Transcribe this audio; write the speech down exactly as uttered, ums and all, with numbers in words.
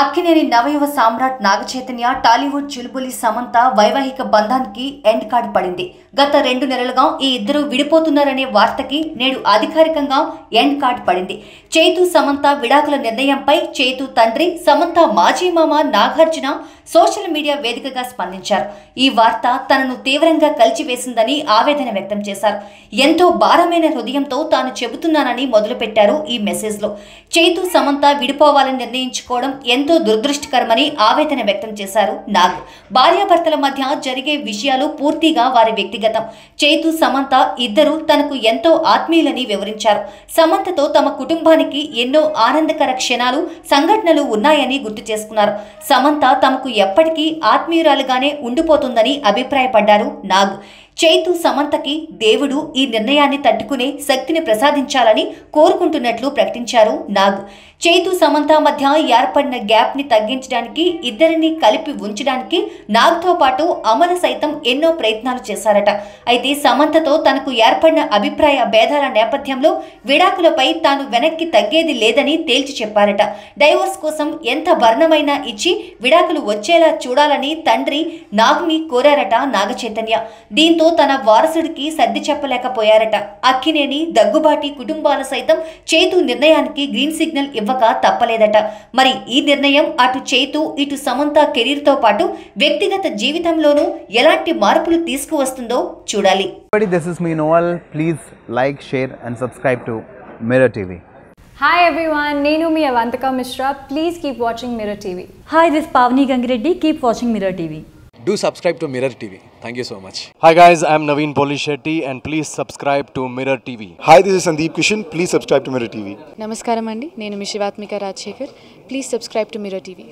అక్కినేని నవయువ సామ్రాట్ నాగ చైతన్య టాలీవుడ్ చిలుబులి సమంత వైవాహిక బంధానికి end card పడింది. గత రెండు నెలలుగా ఈ ఇద్దరు విడిపోతున్నారనే వార్తకి నేడు అధికారికంగా ఎండ్ కార్డ్ పడింది. చైతు సమంత విడాకుల నిర్ణయంపై చైతు తండ్రి సమంత మాజీ మామ నాగార్జున సోషల్ మీడియా వేదికగా స్పందించారు. ఈ వార్త తనను తీవ్రంగా కలిచివేసిందని ఆవేదన వ్యక్తం చేశారు. ఎంతో భారమైన హృదయంతో తాను చెబుతున్నానని మొదలుపెట్టారు ఈ మెసేజ్లో. చైతు సమంత విడిపోవాలని నిర్ణయించుకోవడం ఎంతో దురదృష్టకరమని ఆవేదన వ్యక్తం చేశారు నాగ్. భార్యాభర్తల మధ్య జరిగే విషయాలు పూర్తిగా వారి వ్యక్తిగతం. చైతు సమంత ఇద్దరు తనకు ఎంతో ఆత్మీయులని వివరించారు. సమంతతో తమ కుటుంబానికి ఎన్నో ఆనందకర క్షణాలు సంఘటనలు ఉన్నాయని గుర్తు చేసుకున్నారు. సమంత తమకు ఎప్పటికీ ఆత్మీయురాలుగానే ఉండిపోతుందని అభిప్రాయపడ్డారు నాగ్. చైతు సమంతకి దేవుడు ఈ నిర్ణయాన్ని తట్టుకునే శక్తిని ప్రసాదించాలని కోరుకుంటున్నట్లు ప్రకటించారు నాగ్. చైతు సమంత మధ్య ఏర్పడిన గ్యాప్ని తగ్గించడానికి, ఇద్దరిని కలిపి ఉంచడానికి నాగ్తో పాటు అమల సైతం ఎన్నో ప్రయత్నాలు చేశారట. అయితే సమంతతో తనకు ఏర్పడిన అభిప్రాయ భేదాల నేపథ్యంలో విడాకులపై తాను వెనక్కి తగ్గేది లేదని తేల్చి చెప్పారట. డైవోర్స్ కోసం ఎంత వర్ణమైనా ఇచ్చి విడాకులు వచ్చేలా చూడాలని తండ్రి నాగ్ని కోరారట నాగ చైతన్య. దీంతో తన వారసుడికి సర్ది చెప్పలేకపోయారట అక్కినేని. దగ్గుబాటి కుటుంబాలు సైతం చైతు నిర్ణయానికి గ్రీన్ సిగ్నల్ ఇవ్వక తప్పలేదట. మరి ఈ నిర్ణయం అటు చైతు ఇటు సమంత కెరీర్తో పాటు వ్యక్తిగత జీవితంలోనూ ఎలాంటి మార్పులు తీసుకువస్తుందో చూడాలి. This is me, Noval. Please like, share and subscribe to Mirror T V. Hi everyone, Nenumi Avantika Mishra. Please keep watching Mirror T V. Hi, this is Pavani Gangreddi. Keep watching Mirror T V. Do subscribe to Mirror T V. Thank you so much. Hi guys, I am Navin Polisetti and please subscribe to Mirror T V. Hi, this is Sandeep Kishan. Please subscribe to Mirror T V. Namaskaram andi. Nenu Mishivatmika Rajasekhar. Please subscribe to Mirror T V.